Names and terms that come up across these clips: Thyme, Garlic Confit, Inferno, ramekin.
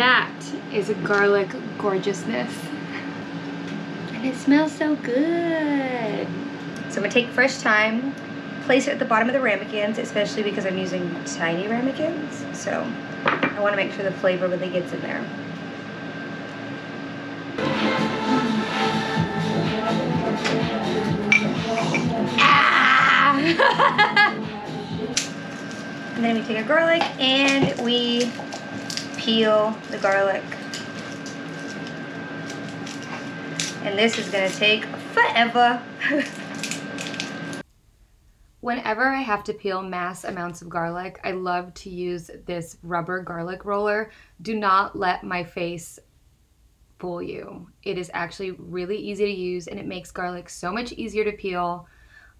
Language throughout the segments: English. That is a garlic gorgeousness. And it smells so good. So I'm gonna take fresh thyme, place it at the bottom of the ramekins, especially because I'm using tiny ramekins. So I wanna make sure the flavor really gets in there. And then we take our garlic and we peel the garlic. And this is gonna take forever. Whenever I have to peel mass amounts of garlic, I love to use this rubber garlic roller. Do not let my face fool you. It is actually really easy to use and it makes garlic so much easier to peel.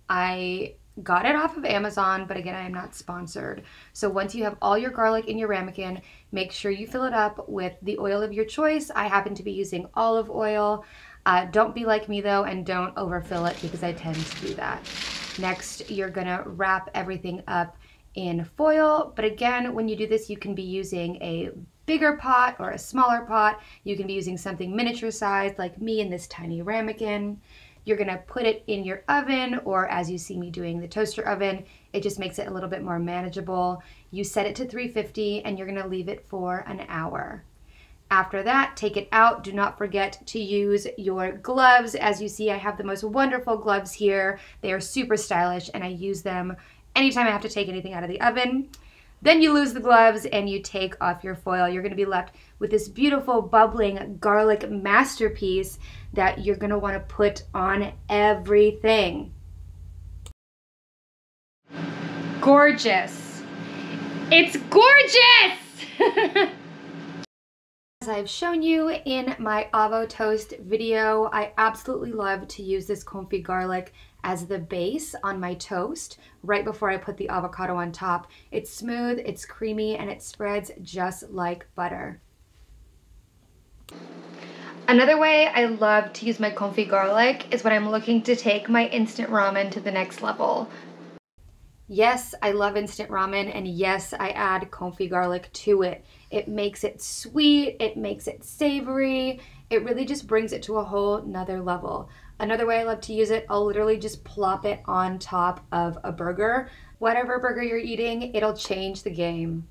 I got it off of Amazon, but again, I am not sponsored. So once you have all your garlic in your ramekin, make sure you fill it up with the oil of your choice. I happen to be using olive oil. Don't be like me though, and don't overfill it because I tend to do that. Next, you're gonna wrap everything up in foil. But again, when you do this, you can be using a bigger pot or a smaller pot. You can be using something miniature sized like me in this tiny ramekin. You're gonna put it in your oven, or as you see me doing, the toaster oven. It just makes it a little bit more manageable. You set it to 350 and you're gonna leave it for an hour. After that, take it out. Do not forget to use your gloves. As you see, I have the most wonderful gloves here. They are super stylish and I use them anytime I have to take anything out of the oven. Then you lose the gloves and you take off your foil. You're gonna be left with this beautiful bubbling garlic masterpiece that you're gonna wanna put on everything. Gorgeous. It's gorgeous! As I've shown you in my avocado toast video, I absolutely love to use this confit garlic as the base on my toast right before I put the avocado on top. It's smooth, it's creamy, and it spreads just like butter. Another way I love to use my confit garlic is when I'm looking to take my instant ramen to the next level. Yes, I love instant ramen, and yes, I add confit garlic to it. It makes it sweet, it makes it savory, it really just brings it to a whole nother level. Another way I love to use it, I'll literally just plop it on top of a burger. Whatever burger you're eating, it'll change the game.